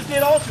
screws dead also.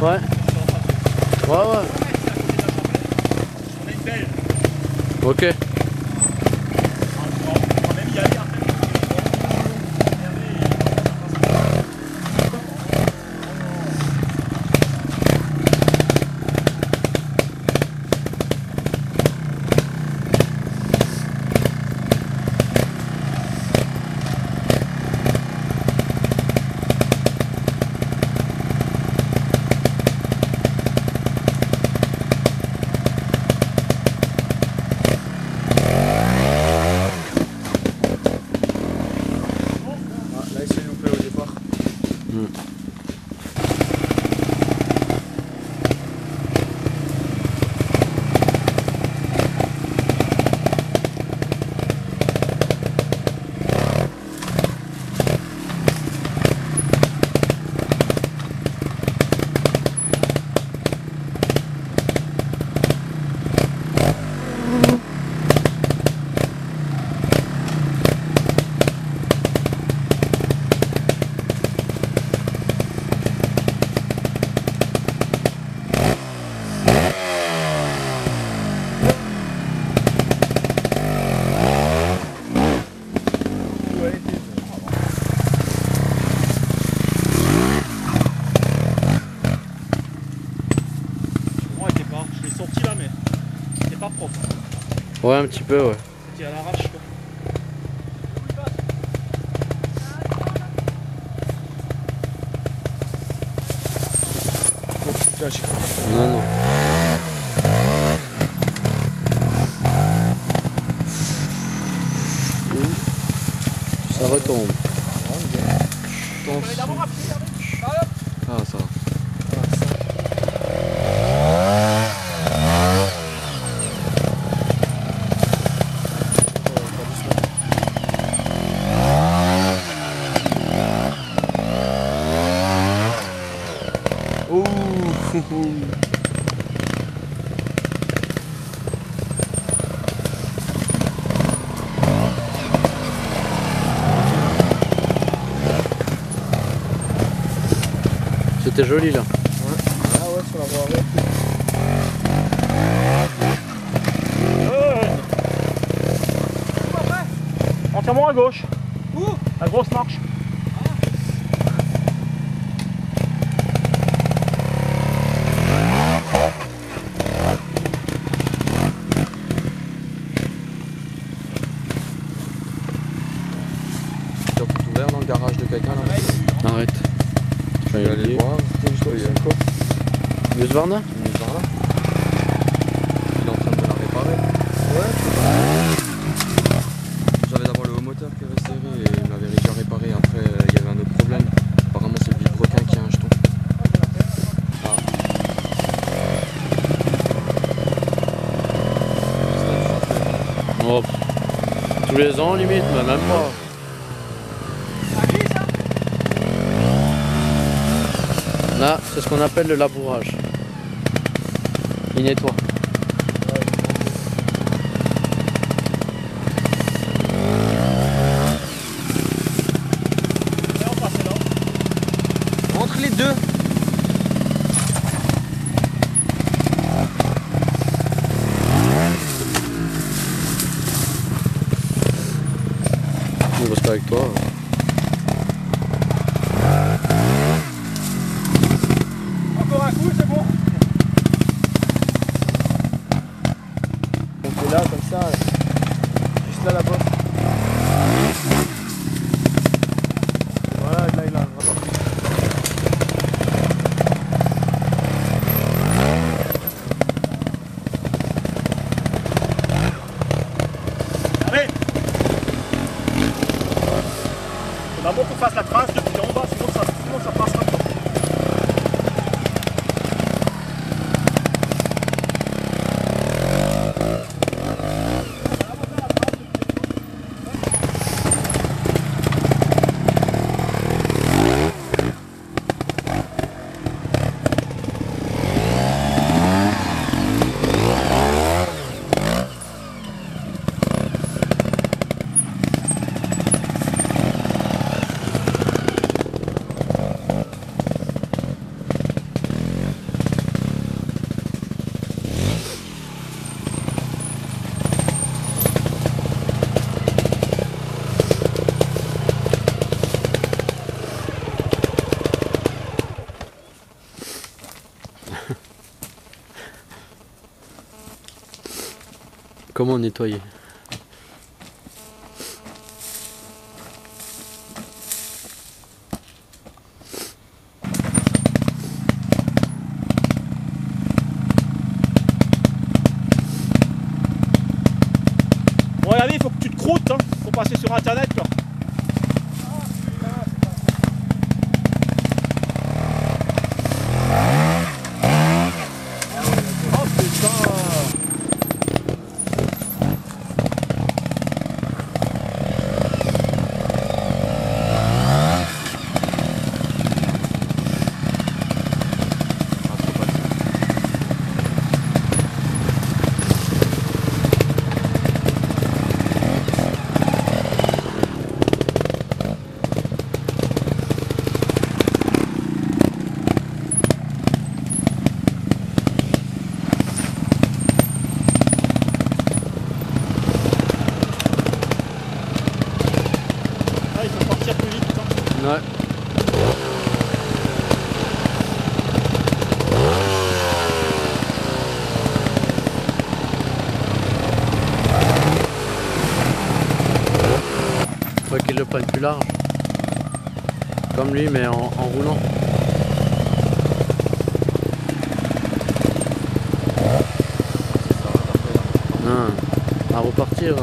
Ouais. Ouais, ouais. On a une belle. Ok. Ouais, un petit peu, ouais. C'était à l'arrache, quoi. Oh, putain, j'ai pas... Non, non. Ça retombe. Ah, ça va. C'était joli là. Ouais. Ah ouais, sur la voie arrière. Entièrement à gauche. Où? La grosse marche. Varna. Il est en train de la réparer. Ouais. Oh. Tous les ans limite, mais même pas. Là, c'est ce qu'on appelle le labourage. Il nettoie. Entre les deux. Je reste avec toi. Encore un coup, c'est bon. On fait là comme ça, juste là là-bas. Voilà, là il a un rapport. Il faut qu'on fasse la trace depuis en bas, sinon ça passera pas. Comment nettoyer? Bon, regardez, il faut que tu te croûtes, hein, faut passer sur internet là. Faut qu'il le prenne plus large, comme lui, mais en roulant. Ah, à repartir.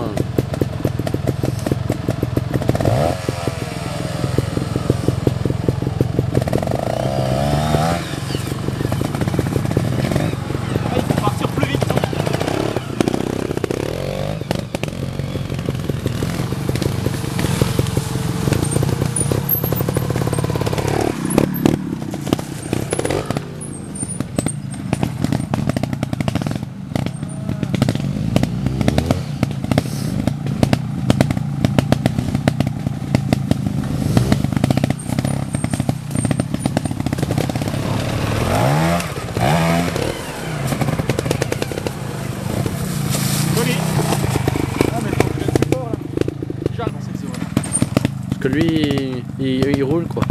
Lui il roule quoi.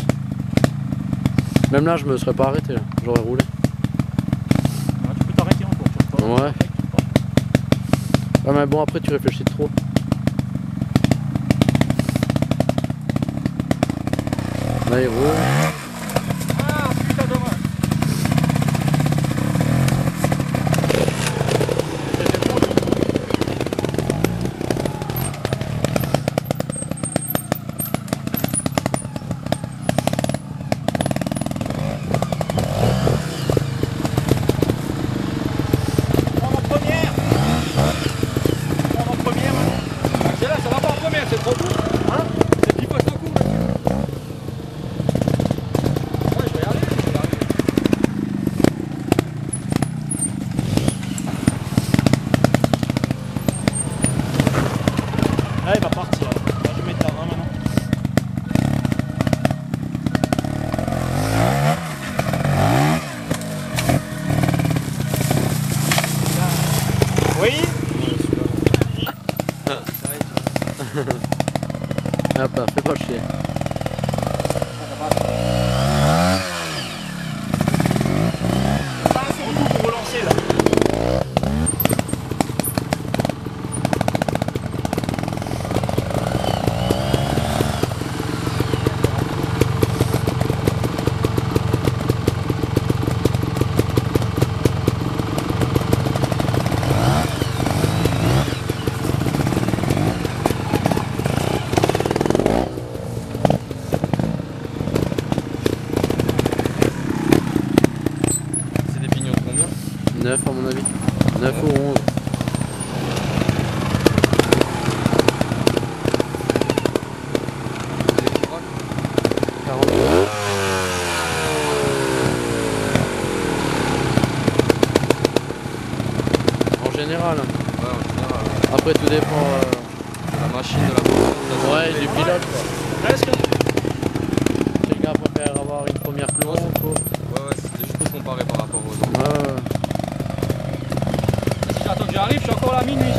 Même là je me serais pas arrêté, j'aurais roulé. Ouais, tu peux t'arrêter encore. Ouais. Ouais mais bon après tu réfléchis trop. Là il roule. Première Dobra, wybocznie. À mon avis, 9 ou 11. En général. Ouais, en général. Après tout dépend de la machine, de la moto. Ouais, du pilote. Presque. Quelqu'un préfère avoir une première clôture. Ouais, ouais, c'était juste pour comparer par rapport aux autres. Attends, j'arrive, je suis encore à minuit.